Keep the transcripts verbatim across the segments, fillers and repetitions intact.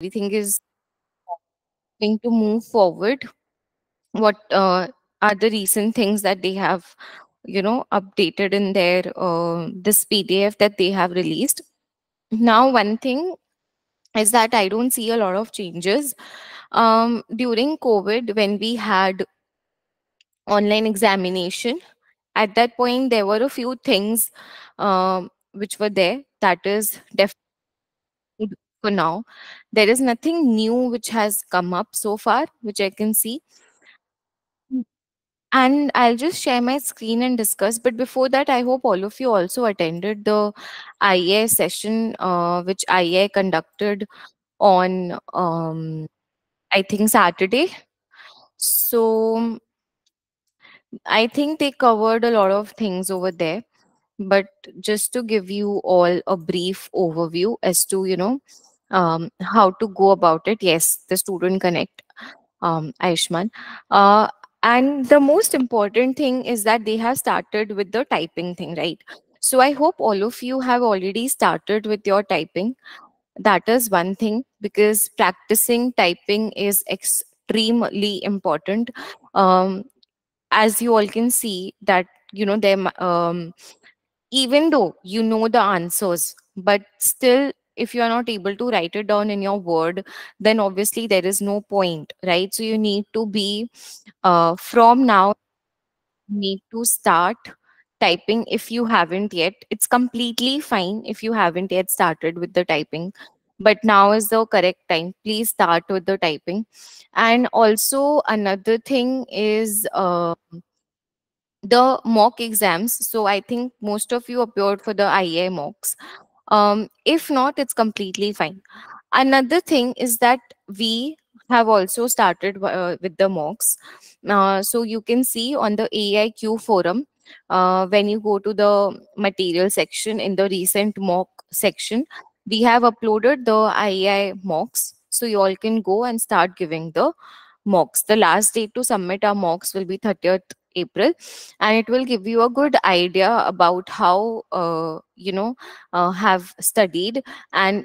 everything is going to move forward. What uh, are the recent things that they have, you know, updated in their uh, this P D F that they have released. Now, one thing is that I don't see a lot of changes. Um, during COVID, when we had online examination, at that point, there were a few things um, which were there. That is definitely for now. There is nothing new which has come up so far, which I can see. And I'll just share my screen and discuss. But before that, I hope all of you also attended the I A I session, uh, which I A I conducted on, um, I think, Saturday. So I think they covered a lot of things over there. But just to give you all a brief overview as to, you know, um, how to go about it. Yes, the Student Connect, um, Ayushman. Uh, And the most important thing is that they have started with the typing thing, right? So I hope all of you have already started with your typing. That is one thing, because practicing typing is extremely important. Um, as you all can see that, you know, them, um, even though you know the answers, but still, if you are not able to write it down in your word, then obviously there is no point, right? So you need to be, uh, from now, need to start typing if you haven't yet. It's completely fine if you haven't yet started with the typing, but now is the correct time. Please start with the typing. And also another thing is uh, the mock exams. So I think most of you appeared for the I A I mocks. Um, if not, it's completely fine. Another thing is that we have also started uh, with the mocks. Uh, so you can see on the A I Q forum, uh, when you go to the material section in the recent mock section, we have uploaded the I A I mocks. So you all can go and start giving the mocks. The last date to submit our mocks will be thirtieth April, and it will give you a good idea about how uh, you know uh, have studied, and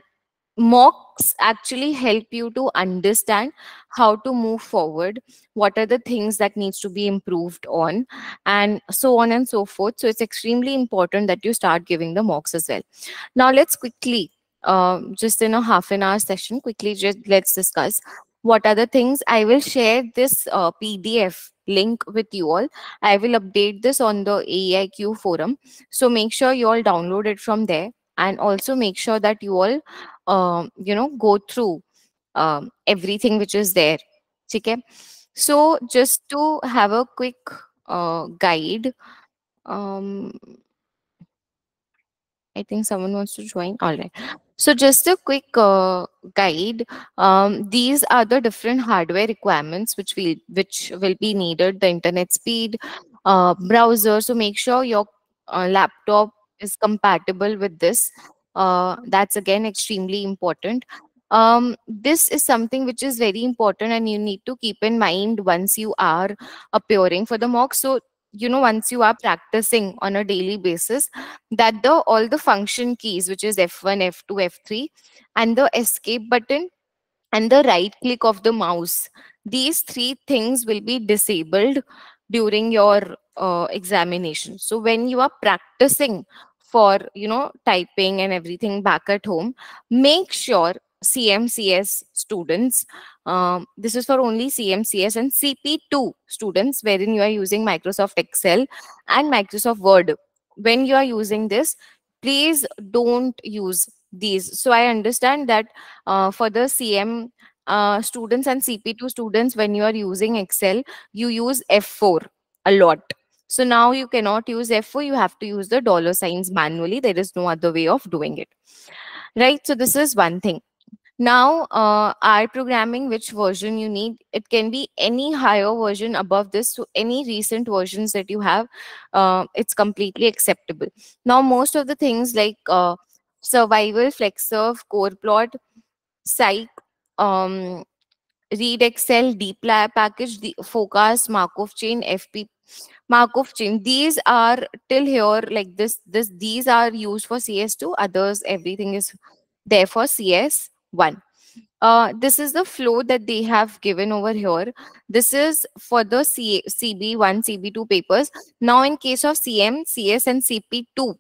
mocks actually help you to understand how to move forward, what are the things that needs to be improved on, and so on and so forth. So it's extremely important that you start giving the mocks as well. Now let's quickly, uh, just in a half an hour session, quickly just let's discuss what are the things. I will share this uh, P D F link with you all. I will update this on the A I Q forum. So make sure you all download it from there, and also make sure that you all, uh, you know, go through um, everything which is there. Okay. So just to have a quick uh, guide, um, I think someone wants to join. All right. So just a quick uh, guide. Um, these are the different hardware requirements which will which will be needed. The internet speed, uh, browser. So make sure your uh, laptop is compatible with this. Uh, that's again extremely important. Um, this is something which is very important, and you need to keep in mind once you are appearing for the mock. So you know, once you are practicing on a daily basis, that the all the function keys, which is F one, F two, F three, and the escape button and the right click of the mouse, these three things will be disabled during your uh, examination. So when you are practicing for, you know, typing and everything back at home, make sure C M C S students, um, this is for only C M C S and C P two students, wherein you are using Microsoft Excel and Microsoft Word. When you are using this, please don't use these. So I understand that uh, for the C M uh, students and C P two students, when you are using Excel, you use F four a lot. So now you cannot use F four, you have to use the dollar signs manually. There is no other way of doing it. Right, so this is one thing. Now, uh, R programming, which version you need, it can be any higher version above this. So any recent versions that you have, uh, it's completely acceptable. Now, most of the things like uh, survival, FlexServe, CorePlot, Psych, um, ReadXL, dplyr package, the Forecast, Markov chain, F P, Markov chain. These are till here like this. This these are used for C S two. Others, everything is there for C S one. Uh, this is the flow that they have given over here. This is for the C B one, C B two papers. Now, in case of C M, C S and C P two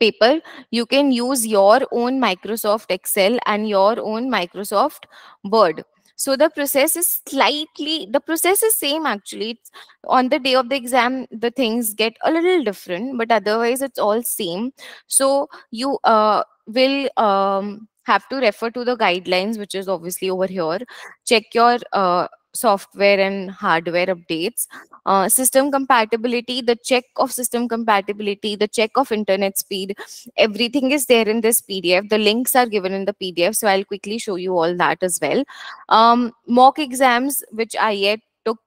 paper, you can use your own Microsoft Excel and your own Microsoft Word. So the process is slightly, the process is same actually. It's on the day of the exam, the things get a little different, but otherwise it's all same. So you uh, will um, have to refer to the guidelines, which is obviously over here. Check your uh, software and hardware updates. Uh, system compatibility, the check of system compatibility, the check of internet speed, everything is there in this P D F. The links are given in the P D F, so I'll quickly show you all that as well. Um, mock exams, which I yet took,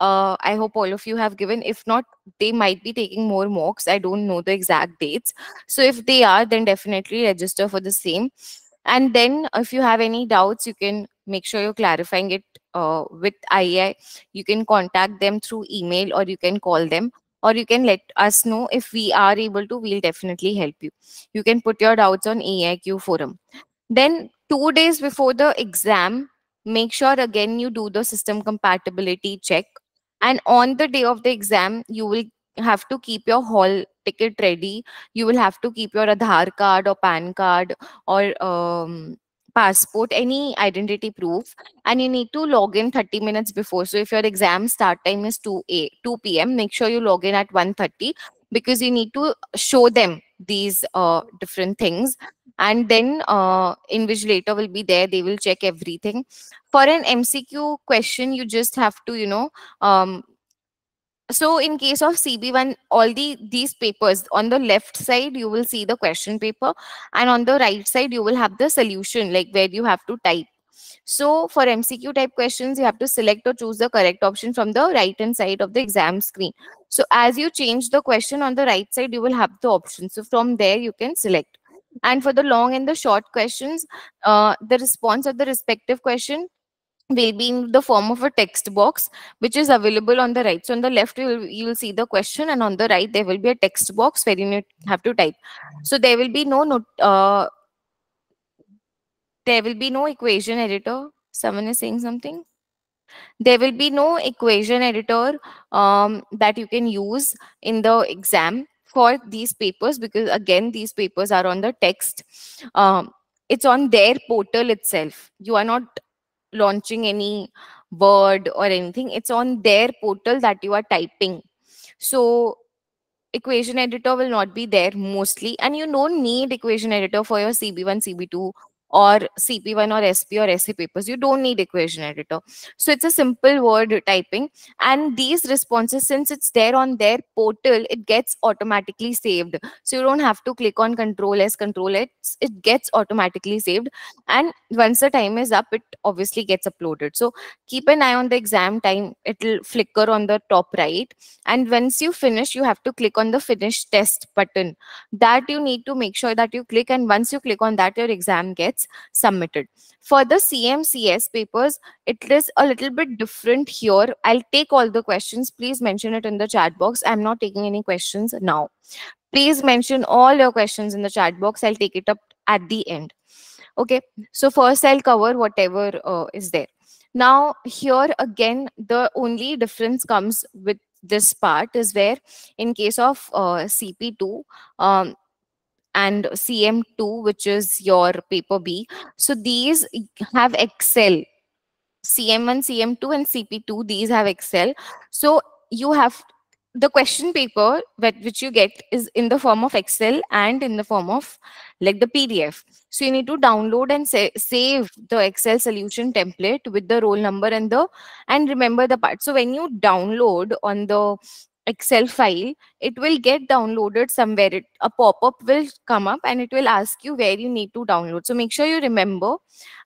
uh, I hope all of you have given. If not, they might be taking more mocks. I don't know the exact dates. So if they are, then definitely register for the same. And then if you have any doubts, you can make sure you're clarifying it uh, with I A I. You can contact them through email, or you can call them, or you can let us know. If we are able to, we'll definitely help you. You can put your doubts on A I Q forum. Then two days before the exam, make sure again you do the system compatibility check. And on the day of the exam, you will have to keep your hall ticket ready. You will have to keep your Aadhaar card or PAN card or um, passport, any identity proof, and you need to log in thirty minutes before. So if your exam start time is two p m, make sure you log in at one thirty, because you need to show them these uh, different things. And then uh, invigilator will be there. They will check everything. For an M C Q question, you just have to, you know, um, so in case of C B one, all the these papers, on the left side, you will see the question paper, and on the right side, you will have the solution, like where you have to type. So for M C Q type questions, you have to select or choose the correct option from the right-hand side of the exam screen. So as you change the question on the right side, you will have the option. So from there, you can select. And for the long and the short questions, uh, the response of the respective question will be in the form of a text box, which is available on the right. So on the left, you will, you will see the question, and on the right, there will be a text box where you have to type. So there will be no, no uh, there will be no equation editor. Someone is saying something. There will be no equation editor um, that you can use in the exam for these papers, because again, these papers are on the text. Um, it's on their portal itself. You are not launching any word or anything. It's on their portal that you are typing. So equation editor will not be there mostly. And you don't need equation editor for your C B one, C B two or C P one or S P or S A papers. You don't need equation editor. So it's a simple word typing. And these responses, since it's there on their portal, it gets automatically saved. So you don't have to click on control S, control X. It gets automatically saved. And once the time is up, it obviously gets uploaded. So keep an eye on the exam time. It'll flicker on the top right. And once you finish, you have to click on the finish test button. That you need to make sure that you click. And once you click on that, your exam gets submitted. For the C M C S papers, it is a little bit different here. I'll take all the questions. Please mention it in the chat box. I'm not taking any questions now. Please mention all your questions in the chat box. I'll take it up at the end. Okay. So first I'll cover whatever uh, is there. Now here again, the only difference comes with this part is where in case of uh, C P two, um, and C M two, which is your paper B. So these have Excel. C M one, C M two, and C P two, these have Excel. So you have the question paper which you get is in the form of Excel and in the form of like the P D F. So you need to download and sa save the Excel solution template with the roll number and the, and remember the part. So when you download on the Excel file, it will get downloaded somewhere. It, a pop-up will come up and it will ask you where you need to download. So make sure you remember,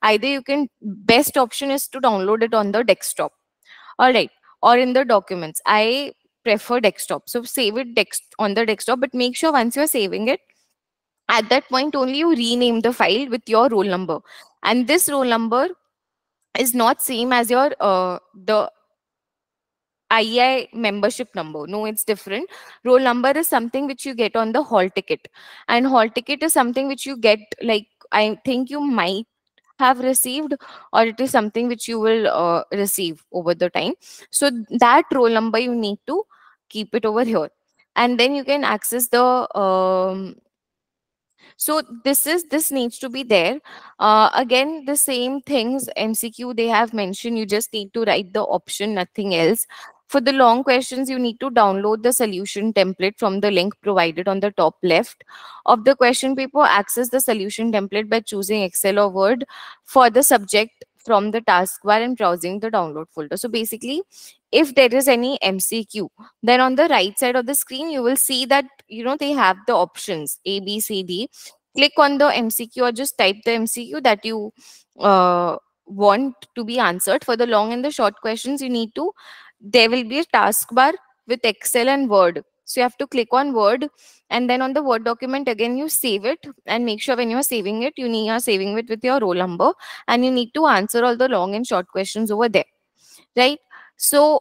either you can, best option is to download it on the desktop. All right. Or in the documents. I prefer desktop. So save it dex on the desktop, but make sure once you're saving it, at that point only you rename the file with your roll number. And this roll number is not same as your, uh, the I A I membership number. No, it's different. Roll number is something which you get on the hall ticket. And hall ticket is something which you get, like, I think you might have received, or it is something which you will uh, receive over the time. So that roll number you need to keep it over here, and then you can access the um, so this is this needs to be there. Uh, again, the same things M C Q they have mentioned. You just need to write the option, nothing else. For the long questions, you need to download the solution template from the link provided on the top left of the question paper. Access the solution template by choosing Excel or Word for the subject from the taskbar and browsing the download folder. So basically, if there is any M C Q, then on the right side of the screen, you will see that, you know, they have the options A, B, C, D. Click on the M C Q or just type the M C Q that you uh, want to be answered. For the long and the short questions, you need to there will be a taskbar with Excel and Word. So you have to click on Word, and then on the Word document, again, you save it, and make sure when you're saving it, you need are saving it with your roll number, and you need to answer all the long and short questions over there, right? So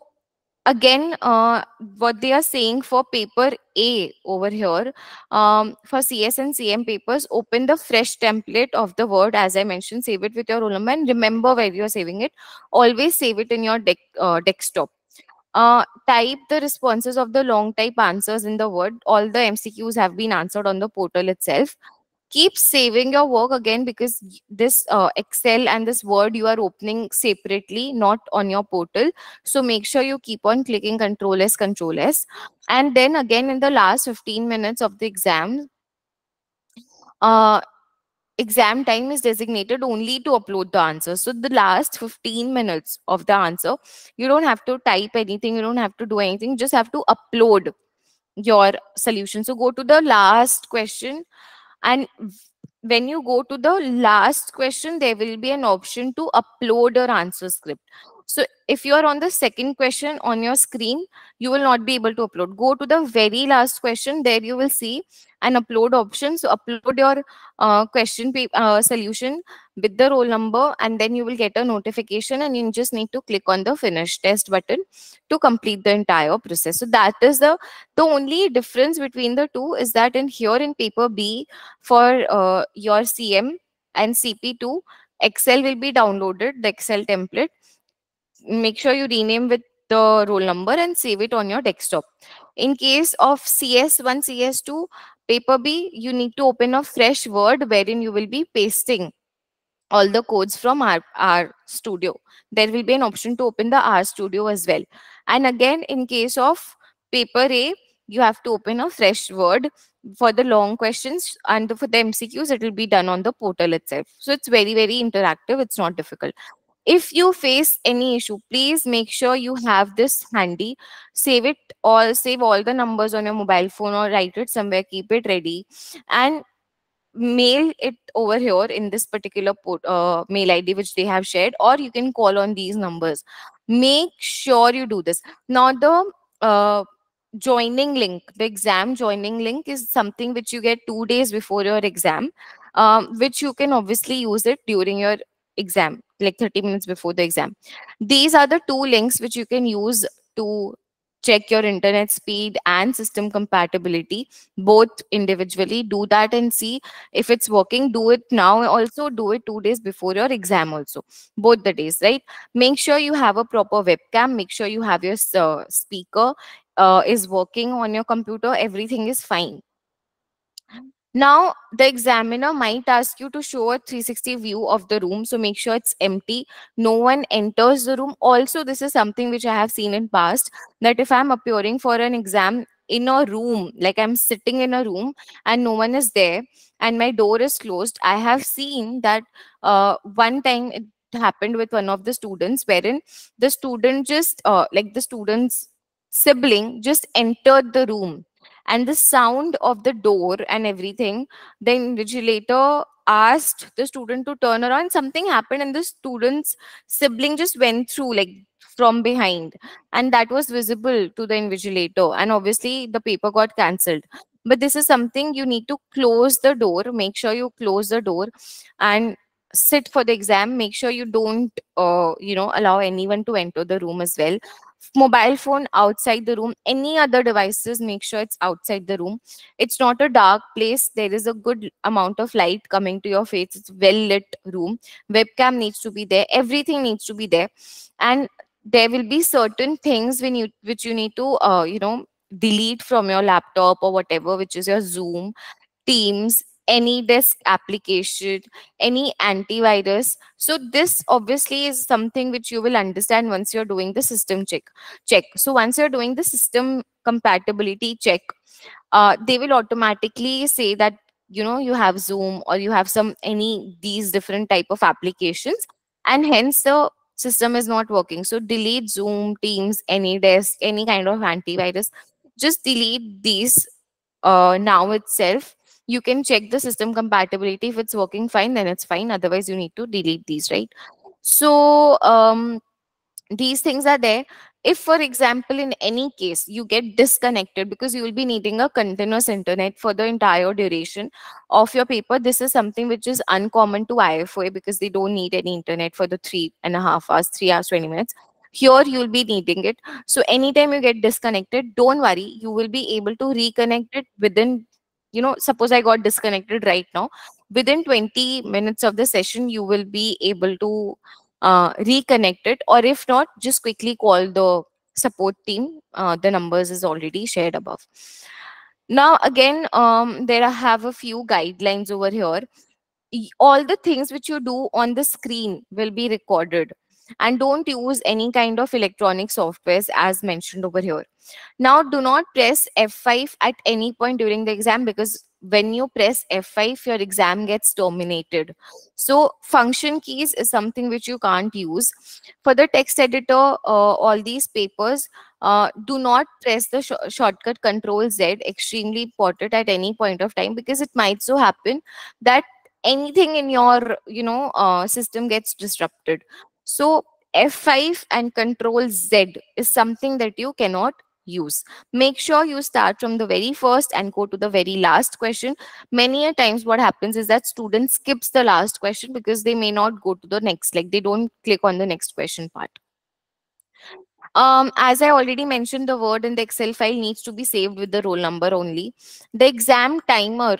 again, uh, what they are saying for paper A over here, um, for C S and C M papers, open the fresh template of the Word. As I mentioned, save it with your roll number, and remember where you're saving it. Always save it in your de uh, desktop. Uh, type the responses of the long type answers in the Word. All the M C Qs have been answered on the portal itself. Keep saving your work again, because this uh, Excel and this Word you are opening separately, not on your portal. So make sure you keep on clicking Control S, Control S. And then again, in the last fifteen minutes of the exam, uh, exam time is designated only to upload the answer. So the last fifteen minutes of the answer, you don't have to type anything, you don't have to do anything, you just have to upload your solution. So go to the last question, and when you go to the last question, there will be an option to upload your answer script. So if you are on the second question on your screen, you will not be able to upload. Go to the very last question. There you will see an upload option. So upload your uh, question uh, solution with the roll number, and then you will get a notification, and you just need to click on the finish test button to complete the entire process. So that is the the only difference between the two is that in here in paper B for uh, your C M and C P two, Excel will be downloaded, the Excel template. Make sure you rename with the roll number and save it on your desktop. In case of C S one, C S two, paper B, you need to open a fresh Word wherein you will be pasting all the codes from RStudio. There will be an option to open the RStudio as well. And again, in case of paper A, you have to open a fresh Word for the long questions, and for the M C Qs, it will be done on the portal itself. So it's very, very interactive. It's not difficult. If you face any issue, please make sure you have this handy. Save it all, save all the numbers on your mobile phone or write it somewhere, keep it ready. And mail it over here in this particular port, uh, mail I D which they have shared, or you can call on these numbers. Make sure you do this. Now the uh, joining link, the exam joining link is something which you get two days before your exam, um, which you can obviously use it during your exam, like thirty minutes before the exam. These are the two links which you can use to check your internet speed and system compatibility, both individually. Do that and see if it's working. Do it now. Also do it two days before your exam also, both the days, right? Make sure you have a proper webcam. Make sure you have your uh, speaker uh, is working on your computer. Everything is fine. Now, the examiner might ask you to show a three sixty view of the room. So make sure it's empty. No one enters the room. Also, this is something which I have seen in past, that if I'm appearing for an exam in a room, like I'm sitting in a room and no one is there and my door is closed, I have seen that uh, one time it happened with one of the students, wherein the student just, uh, like the student's sibling just entered the room. And the sound of the door and everything, the invigilator asked the student to turn around. Something happened and the student's sibling just went through, like from behind. And that was visible to the invigilator. And obviously the paper got cancelled. But this is something you need to close the door. Make sure you close the door. And sit for the exam, make sure you don't, uh, you know, allow anyone to enter the room as well. Mobile phone outside the room, any other devices, make sure it's outside the room. It's not a dark place. There is a good amount of light coming to your face. It's a well-lit room. Webcam needs to be there. Everything needs to be there. And there will be certain things when you, which you need to, uh, you know, delete from your laptop or whatever, which is your Zoom, Teams, AnyDesk application, any antivirus. So this obviously is something which you will understand once you're doing the system check. check. So once you're doing the system compatibility check, uh, they will automatically say that, you know, you have Zoom or you have some, any these different type of applications, and hence the system is not working. So delete Zoom, Teams, AnyDesk, any kind of antivirus. Just delete these uh, now itself. You can check the system compatibility. If it's working fine, then it's fine. Otherwise, you need to delete these, right? So um, these things are there. If, for example, in any case, you get disconnected because you will be needing a continuous internet for the entire duration of your paper, this is something which is uncommon to I F O A because they don't need any internet for the three and a half hours, three hours, twenty minutes. Here, you'll be needing it. So anytime you get disconnected, don't worry. You will be able to reconnect it within, you know, suppose I got disconnected right now, within twenty minutes of the session, you will be able to uh, reconnect it. Or if not, just quickly call the support team. Uh, the numbers is already shared above. Now, again, um, there I have a few guidelines over here. All the things which you do on the screen will be recorded. And don't use any kind of electronic softwares as mentioned over here. Now, do not press F five at any point during the exam, because when you press F five, your exam gets terminated. So function keys is something which you can't use. For the text editor, uh, all these papers, uh, do not press the sh shortcut control Z, extremely important at any point of time, because it might so happen that anything in your, you know, uh, system gets disrupted. So F five and control Z is something that you cannot use. Make sure you start from the very first and go to the very last question. Many a times what happens is that student skips the last question because they may not go to the next, like they don't click on the next question part. Um, as I already mentioned, the word in the Excel file needs to be saved with the roll number only. The exam timer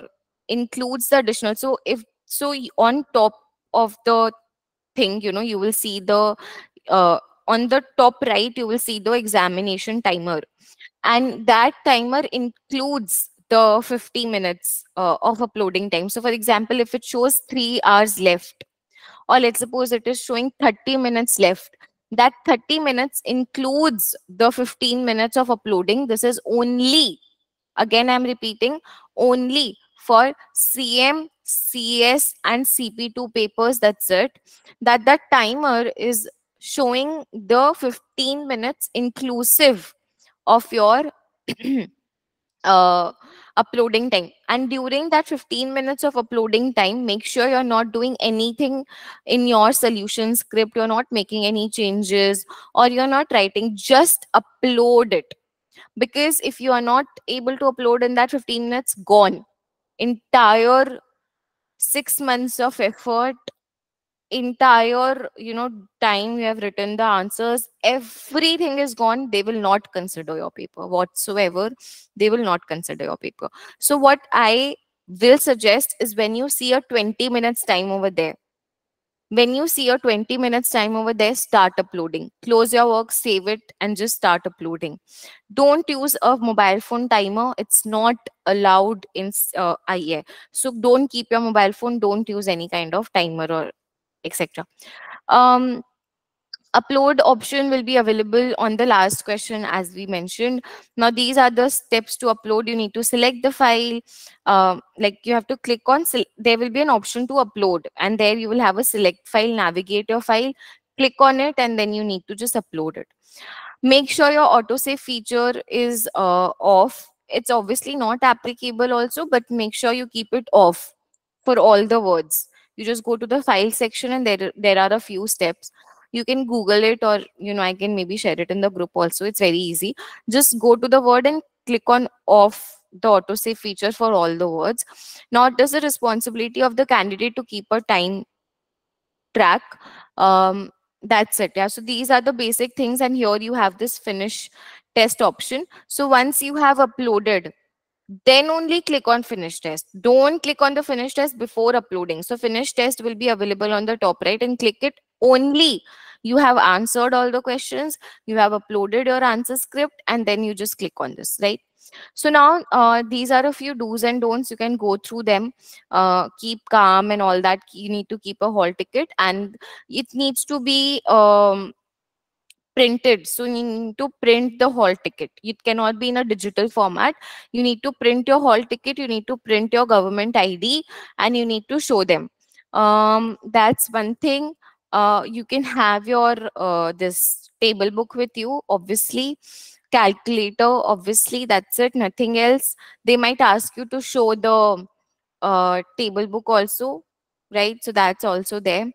includes the additional. So if so, on top of the thing, you know, you will see the uh, on the top right, you will see the examination timer, and that timer includes the fifty minutes uh, of uploading time. So for example, if it shows three hours left, or let's suppose it is showing thirty minutes left, that thirty minutes includes the fifteen minutes of uploading. This is only, again I'm repeating, only for C M, C S and C P two papers. That's it. That that timer is showing the fifteen minutes inclusive of your uh, uploading time. And during that fifteen minutes of uploading time, make sure you're not doing anything in your solution script. You're not making any changes or you're not writing. Just upload it. Because if you are not able to upload in that fifteen minutes, gone. Entire six months of effort, entire, you know, time you have written the answers, everything is gone. They will not consider your paper whatsoever. They will not consider your paper. So what I will suggest is, when you see a twenty minutes time over there, when you see your twenty minutes time over there, start uploading. Close your work, save it, and just start uploading. Don't use a mobile phone timer. It's not allowed in uh, I A I. So don't keep your mobile phone. Don't use any kind of timer or et cetera. Um, upload option will be available on the last question, as we mentioned. Now, these are the steps to upload. You need to select the file. Uh, like you have to click on, there will be an option to upload, and there you will have a select file, navigate your file, click on it, and then you need to just upload it. Make sure your autosave feature is uh, off. It's obviously not applicable also, but make sure you keep it off for all the words. You just go to the file section, and there, there are a few steps. You can Google it, or, you know, I can maybe share it in the group also. It's very easy. Just go to the word and click on off the autosave feature for all the words. Now, it is the responsibility of the candidate to keep a time track. Um, that's it. Yeah. So these are the basic things, and here you have this finish test option. So once you have uploaded, then only click on finish test. Don't click on the finish test before uploading. So finish test will be available on the top right, and click it only you have answered all the questions, you have uploaded your answer script, and then you just click on this, right? So now uh, these are a few do's and don'ts. You can go through them. Uh, keep calm and all that. You need to keep a hall ticket, and it needs to be um, printed. So you need to print the hall ticket. It cannot be in a digital format. You need to print your hall ticket. You need to print your government I D, and you need to show them. Um, that's one thing. Uh, you can have your uh, this table book with you, obviously. Calculator, obviously, that's it, nothing else. They might ask you to show the uh, table book also, right? So that's also there.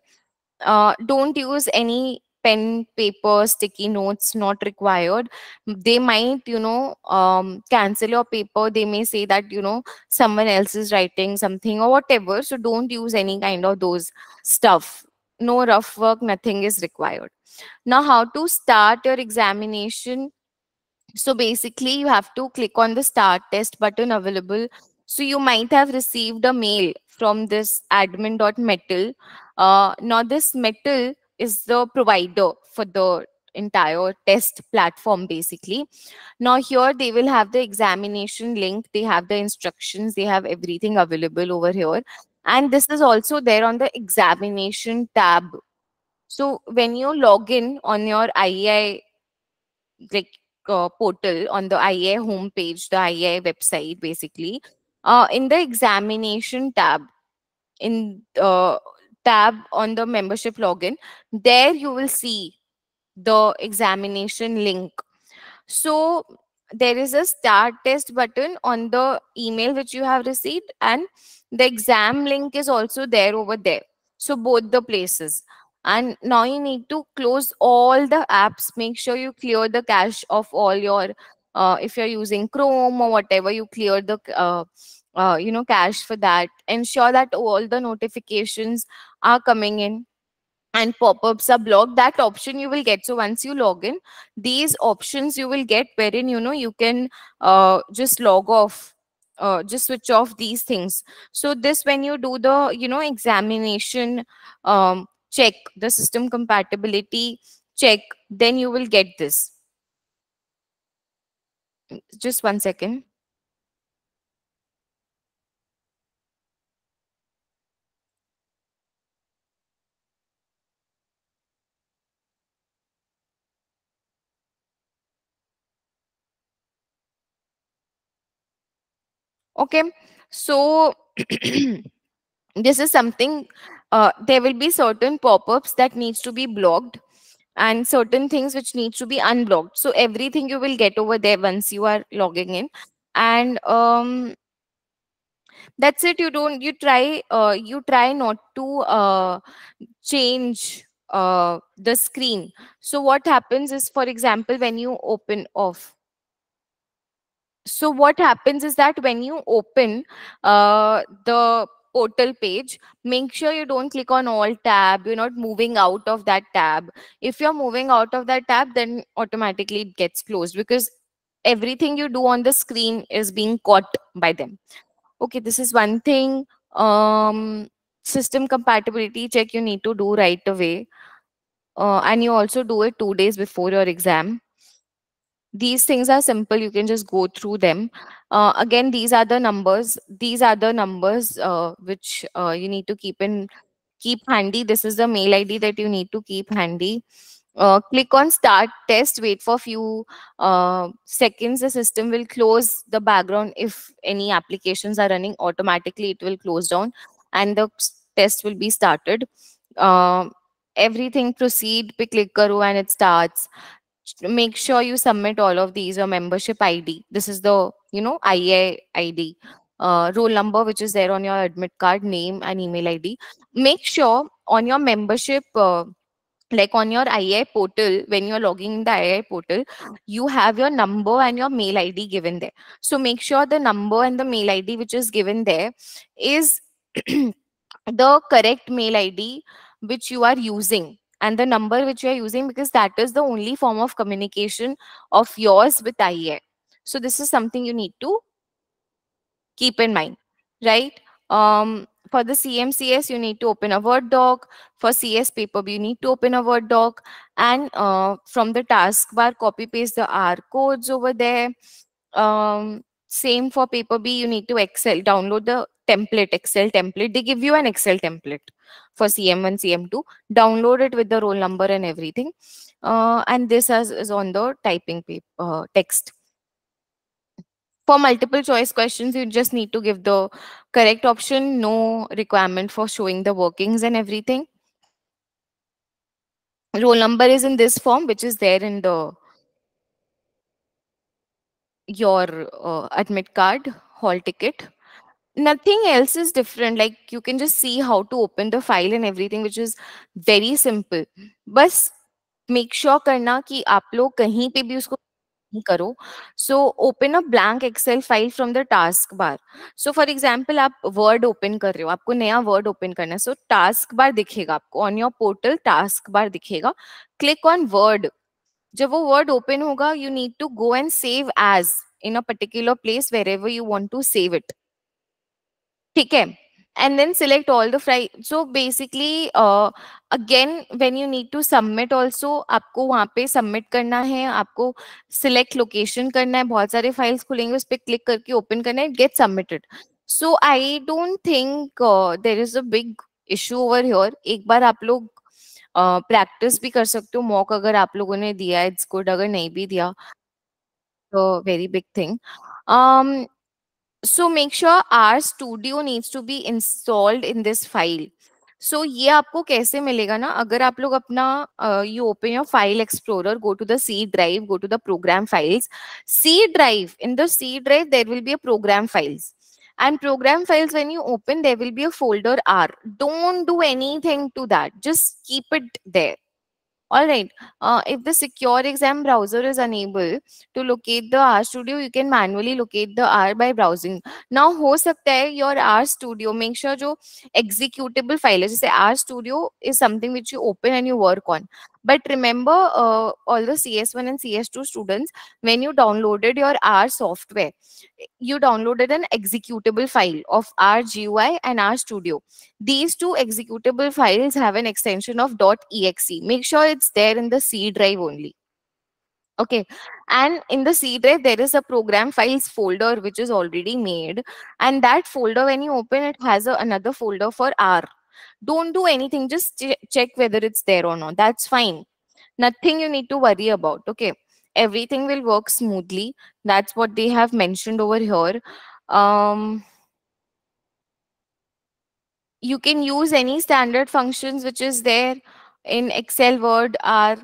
Uh, don't use any pen, paper, sticky notes, not required. They might, you know, um, cancel your paper. They may say that, you know, someone else is writing something or whatever. So don't use any kind of those stuff. No rough work, nothing is required. Now, how to start your examination? So basically, you have to click on the start test button available. So you might have received a mail from this admin dot metal. Uh, now this metal is the provider for the entire test platform, basically. Now here they will have the examination link. They have the instructions. They have everything available over here. And this is also there on the examination tab. So when you log in on your I A I, like, Uh, portal on the I A I homepage, the I A I website, basically, uh, in the examination tab, in uh, tab on the membership login, there you will see the examination link. So there is a start test button on the email which you have received, and the exam link is also there over there. So both the places. And now you need to close all the apps. Make sure you clear the cache of all your, uh, if you're using Chrome or whatever, you clear the, uh, uh, you know, cache for that. Ensure that all the notifications are coming in and pop-ups are blocked. That option you will get. So once you log in, these options you will get wherein, you know, you can uh, just log off. Uh, just switch off these things. So this, when you do the, you know, examination, um, check the system compatibility check, then you will get this. Just one second. Okay, so this is something. Uh, there will be certain pop-ups that needs to be blocked and certain things which needs to be unblocked. So everything you will get over there once you are logging in. And um, that's it. You don't, you try, uh, you try not to uh, change uh, the screen. So what happens is, for example, when you open off. So what happens is that when you open uh, the portal page, make sure you don't click on all tab. You're not moving out of that tab. If you're moving out of that tab, then automatically it gets closed because everything you do on the screen is being caught by them. Okay, this is one thing. Um, system compatibility check you need to do right away. Uh, and you also do it two days before your exam. These things are simple. You can just go through them. Uh, again, these are the numbers. These are the numbers uh, which uh, you need to keep in keep handy. This is the mail I D that you need to keep handy. Uh, click on start test. Wait for a few uh, seconds. The system will close the background. If any applications are running, automatically it will close down and the test will be started. Uh, everything proceed. Pe click karo and it starts. Make sure you submit all of these, your membership I D. This is the, you know, I A I I D, uh, roll number, which is there on your admit card, name and email I D. Make sure on your membership, uh, like on your I A I portal, when you're logging in the I A I portal, you have your number and your mail I D given there. So make sure the number and the mail I D which is given there is the correct mail I D which you are using and the number which you are using, because that is the only form of communication of yours with I A I. So this is something you need to keep in mind, right? Um, for the C M C S, you need to open a Word doc. For C S paper, you need to open a Word doc. And uh, from the taskbar, copy paste the R codes over there. Um, same for paper B, you need to Excel, download the template, Excel template. They give you an Excel template for C M one, C M two. Download it with the roll number and everything. Uh, and this is, is on the typing paper, uh, text. For multiple choice questions, you just need to give the correct option. No requirement for showing the workings and everything. Roll number is in this form, which is there in the your uh, admit card, hall ticket. Nothing else is different. Like, you can just see how to open the file and everything, which is very simple. Bas make sure karna ki aap log kahin pe bhi usko karo. So open a blank Excel file from the taskbar. So for example, aap Word open kar rahe ho, aapko naya Word open karna. So taskbar dikhega aapko on your portal, taskbar dikhega. Click on Word. Jab wo Word open hoga, you need to go and save as in a particular place wherever you want to save it. Okay. And then select all the file. So basically, uh, again, when you need to submit also, आपको वहाँ पे submit करना है, आपको select location करना है, बहुत सारे files खुलेंगे, उस पे click करके open करना है, get submitted. So I don't think uh, there is a big issue over here. एक बार आप लोग uh, practice भी कर सकते हो, mock अगर आप लोगों ने दिया, it's good, अगर नहीं भी दिया, so very big thing. Um, So make sure RStudio needs to be installed in this file. So ये आपको कैसे मिलेगा ना, अगर आप लोग अपना uh, you open your file explorer, go to the C drive, go to the program files. C drive, in the C drive there will be a program files. And program files, when you open, there will be a folder R. Don't do anything to that. Just keep it there. All right. Uh, if the secure exam browser is unable to locate the RStudio, you can manually locate the R by browsing. Now, हो सकता है your RStudio, make sure जो executable file है, जैसे RStudio is something which you open and you work on. But remember, uh, all the C S one and C S two students, when you downloaded your R software, you downloaded an executable file of R G U I and RStudio. These two executable files have an extension of .exe. Make sure it's there in the C drive only. Okay. And in the C drive, there is a program files folder which is already made. And that folder, when you open it, has a, another folder for R. Don't do anything. Just ch check whether it's there or not. That's fine. Nothing you need to worry about. Okay. Everything will work smoothly. That's what they have mentioned over here. Um, you can use any standard functions which is there in Excel, Word, R.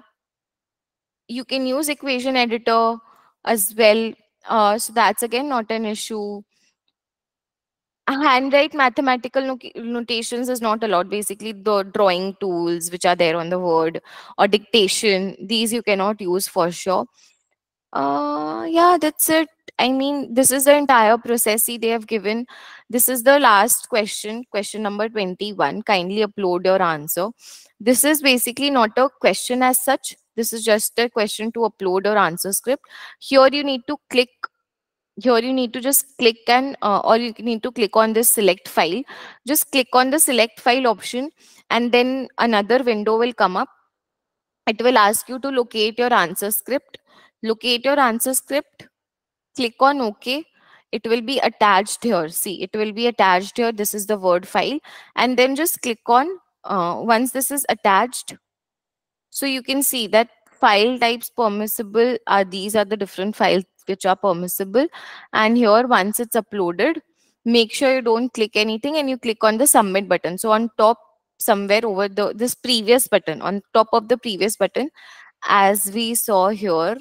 You can use equation editor as well. Uh, so that's again not an issue. Handwrite mathematical no notations is not allowed. Basically, the drawing tools which are there on the Word or dictation, these you cannot use for sure. Uh, yeah, that's it. I mean, this is the entire process they have given. This is the last question, question number twenty-one. Kindly upload your answer. This is basically not a question as such. This is just a question to upload your answer script. Here you need to click. Here you need to just click and uh, or you need to click on this select file. Just click on the select file option and then another window will come up. It will ask you to locate your answer script. Locate your answer script. Click on OK. It will be attached here. See, it will be attached here. This is the Word file. And then just click on uh, once this is attached. So you can see that file types permissible are these are the different files which are permissible. And here, once it's uploaded, make sure you don't click anything and you click on the submit button. So on top somewhere over the this previous button, on top of the previous button, as we saw here,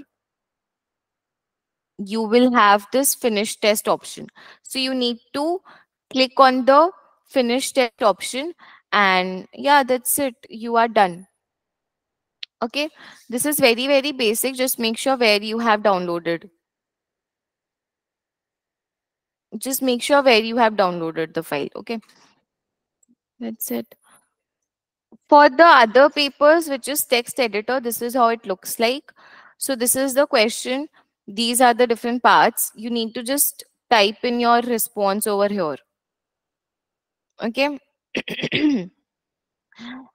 you will have this finish test option. So you need to click on the finish test option and yeah, that's it. You are done. Okay, this is very, very basic. Just make sure where you have downloaded. Just make sure where you have downloaded the file. Okay, that's it. for the other papers, which is text editor, this is how it looks like. So this is the question. These are the different parts. You need to just type in your response over here. Okay.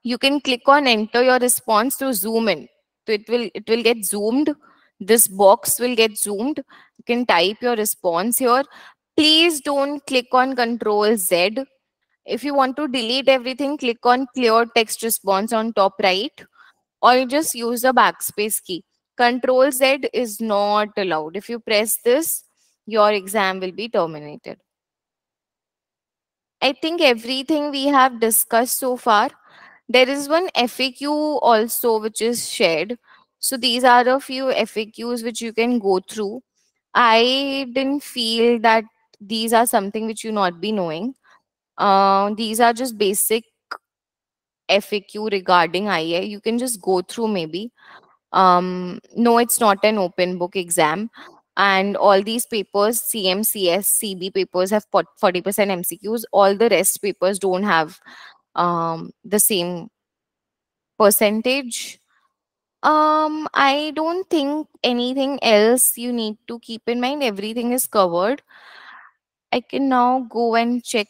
You can click on enter your response to zoom in. So it will it will get zoomed. This box will get zoomed. You can type your response here. Please don't click on Control Z. If you want to delete everything, click on clear text response on top right, or you just use the backspace key. Control Z is not allowed. If you press this, your exam will be terminated. I think everything we have discussed so far. There is one F A Q also which is shared. So these are a few F A Qs which you can go through. I didn't feel that these are something which you not be knowing. Uh, these are just basic F A Q regarding I A I. You can just go through maybe. Um, no, it's not an open book exam. And all these papers, C M, C S, C B papers have forty percent M C Qs. All the rest papers don't have um, the same percentage. Um, I don't think anything else you need to keep in mind. Everything is covered. I can now go and check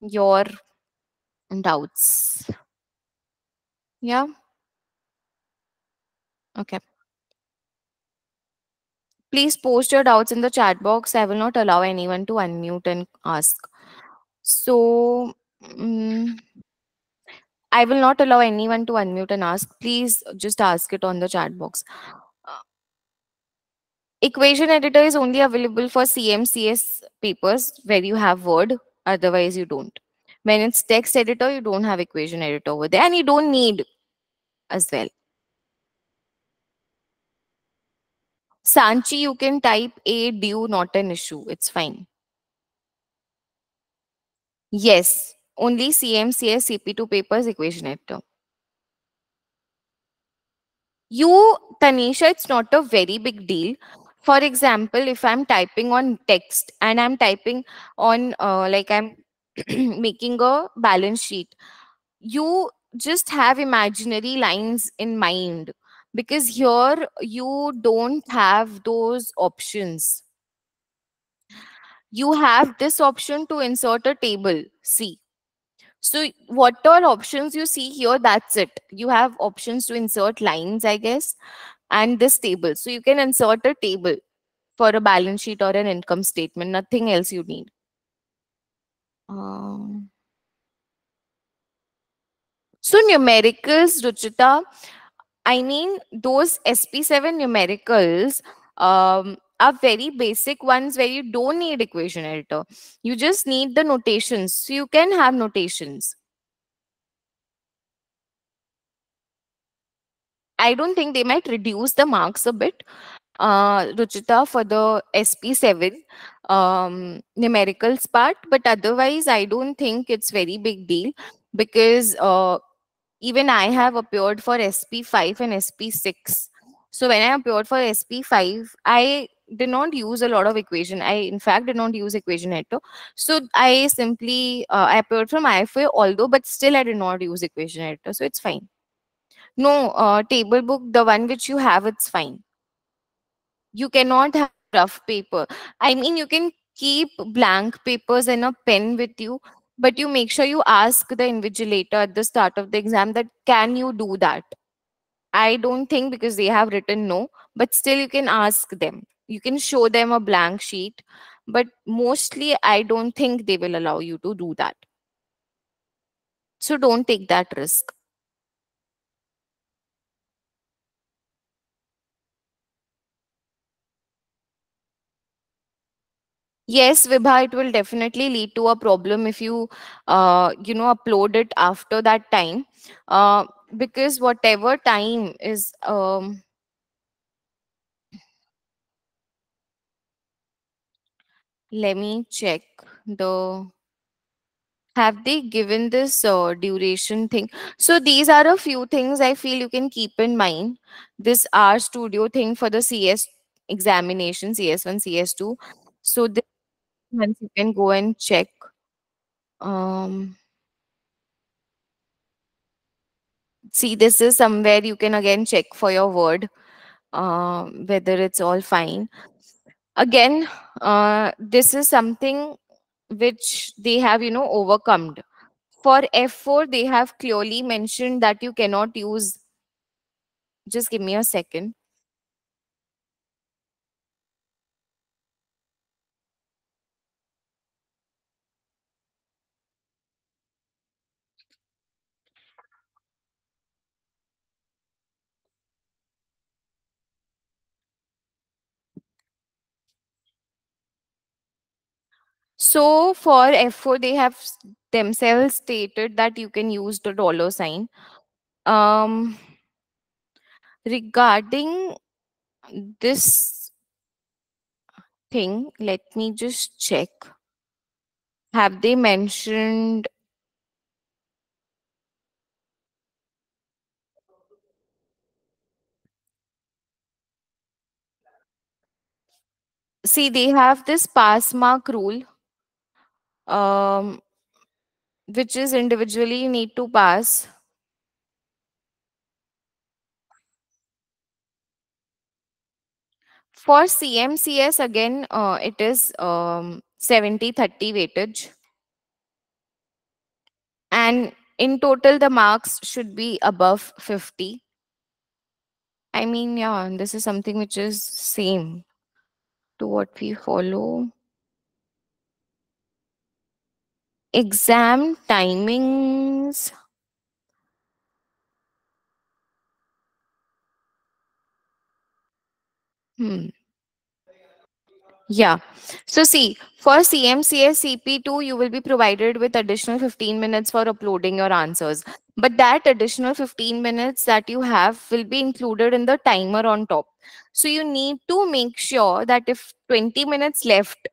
your doubts. Yeah. Okay. Please post your doubts in the chat box. I will not allow anyone to unmute and ask. So, um, I will not allow anyone to unmute and ask. Please just ask it on the chat box. Uh, equation editor is only available for C M C S papers where you have Word. Otherwise, you don't. When it's text editor, you don't have equation editor over there, and you don't need as well. Sanchi, you can type a due, not an issue. It's fine. Yes, only C M, C S, C P two papers, equation editor. You, Tanisha, it's not a very big deal. For example, if I'm typing on text and I'm typing on uh, like I'm making a balance sheet, you just have imaginary lines in mind. Because here you don't have those options. You have this option to insert a table, C. So what all options you see here, that's it. You have options to insert lines, I guess, and this table. So you can insert a table for a balance sheet or an income statement, nothing else you need. Um, so numericals, Ruchita, I mean, those S P seven numericals um, are very basic ones where you don't need equation editor. You just need the notations. So you can have notations. I don't think they might reduce the marks a bit, uh, Ruchita, for the S P seven um, numericals part. But otherwise, I don't think it's very big deal because uh, even I have appeared for S P five and S P six. So when I appeared for S P five, I did not use a lot of equation. I, in fact, did not use equation editor. So I simply uh, I appeared from I F A, although, but still I did not use equation editor. So it's fine. No, uh, table book, the one which you have, it's fine. You cannot have rough paper. I mean, you can keep blank papers and a pen with you. But you make sure you ask the invigilator at the start of the exam that, can you do that? I don't think, because they have written no, but still you can ask them. You can show them a blank sheet, but mostly I don't think they will allow you to do that. So don't take that risk. Yes, Vibha, it will definitely lead to a problem if you, uh, you know, upload it after that time. Uh, because whatever time is... Um, let me check the... Have they given this uh, duration thing? So these are a few things I feel you can keep in mind. This RStudio thing for the C S examination, C S one, C S two. So this once you can go and check. Um, see, this is somewhere you can again check for your word, uh, whether it's all fine. Again, uh, this is something which they have, you know, overcome. For F four, they have clearly mentioned that you cannot use, just give me a second. So for F four, they have themselves stated that you can use the dollar sign. Um, regarding this thing, let me just check. Have they mentioned? See, they have this pass mark rule. Um, which is individually you need to pass. For C M C S, again, uh, it is um, seventy thirty weightage. And in total, the marks should be above fifty. I mean, yeah, this is something which is same to what we follow. Exam timings. Hmm. Yeah. So see, for C M C S C P two, you will be provided with additional fifteen minutes for uploading your answers. But that additional fifteen minutes that you have will be included in the timer on top. So you need to make sure that if twenty minutes left,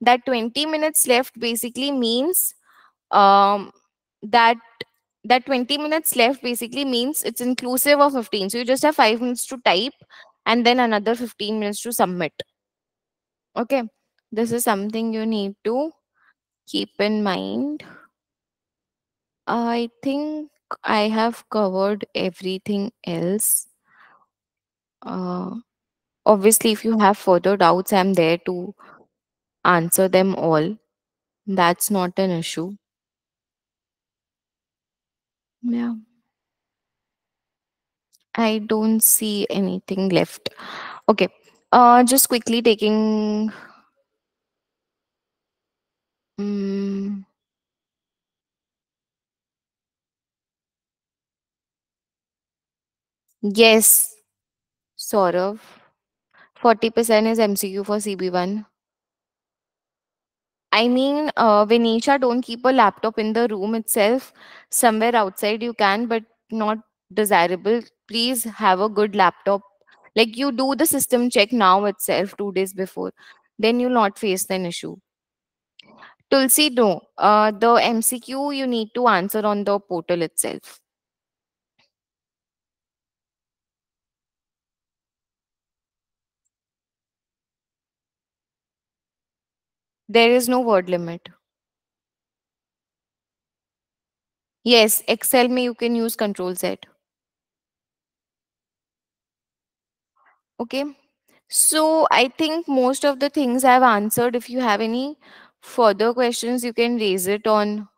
that twenty minutes left basically means um, that that twenty minutes left basically means it's inclusive of fifteen. So you just have five minutes to type and then another fifteen minutes to submit. Okay, this is something you need to keep in mind. I think I have covered everything else. Uh, obviously, if you have further doubts, I'm there to answer them all. That's not an issue. Yeah. I don't see anything left. Okay. Uh, just quickly taking. Um, yes. Sort of. forty percent is M C Q for C B one. I mean, uh, Vinisha, don't keep a laptop in the room itself. Somewhere outside you can, but not desirable. Please have a good laptop. Like, you do the system check now itself, two days before. Then you'll not face an issue. Tulsi, no. Uh, the M C Q you need to answer on the portal itself. There is no word limit. Yes, Excel mein you can use Control Z. Okay, so I think most of the things I've answered. If you have any further questions, you can raise it on.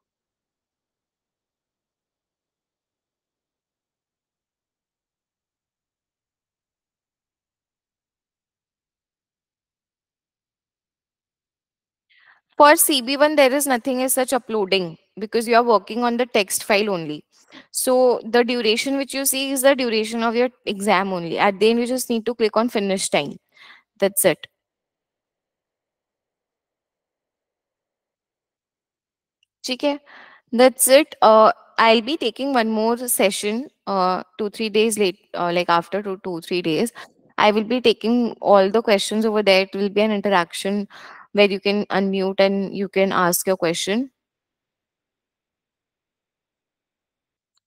For C B one, there is nothing as such uploading because you are working on the text file only. So the duration which you see is the duration of your exam only. At the end, you just need to click on finish time. That's it. Okay, that's it. Uh, I'll be taking one more session uh, two, three days late, uh, like after two, two, three days. I will be taking all the questions over there. It will be an interaction where you can unmute and you can ask your question.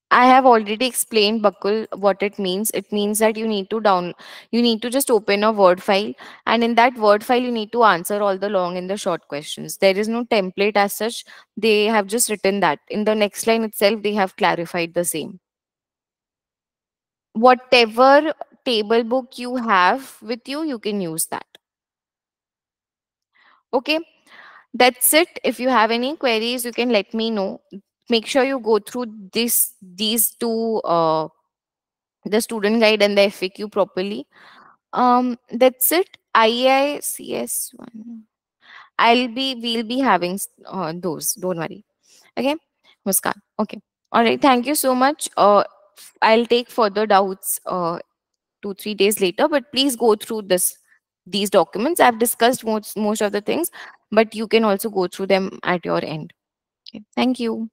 I have already explained, Bakul, what it means. It means that you need to down, you need to just open a Word file, and in that Word file, you need to answer all the long and the short questions. There is no template as such. They have just written that. In the next line itself, they have clarified the same. whatever table book you have with you, you can use that. Okay, that's it. If you have any queries, you can let me know. Make sure you go through this, these two, uh, the student guide and the F A Q properly. Um, that's it. I A I C S one. I'll be, we'll be having uh, those. Don't worry. Okay, Muskan. Okay. All right. Thank you so much. Uh, I'll take further doubts uh, two, three days later, but please go through this, these documents. I've discussed most, most of the things, but you can also go through them at your end. Okay. Thank you.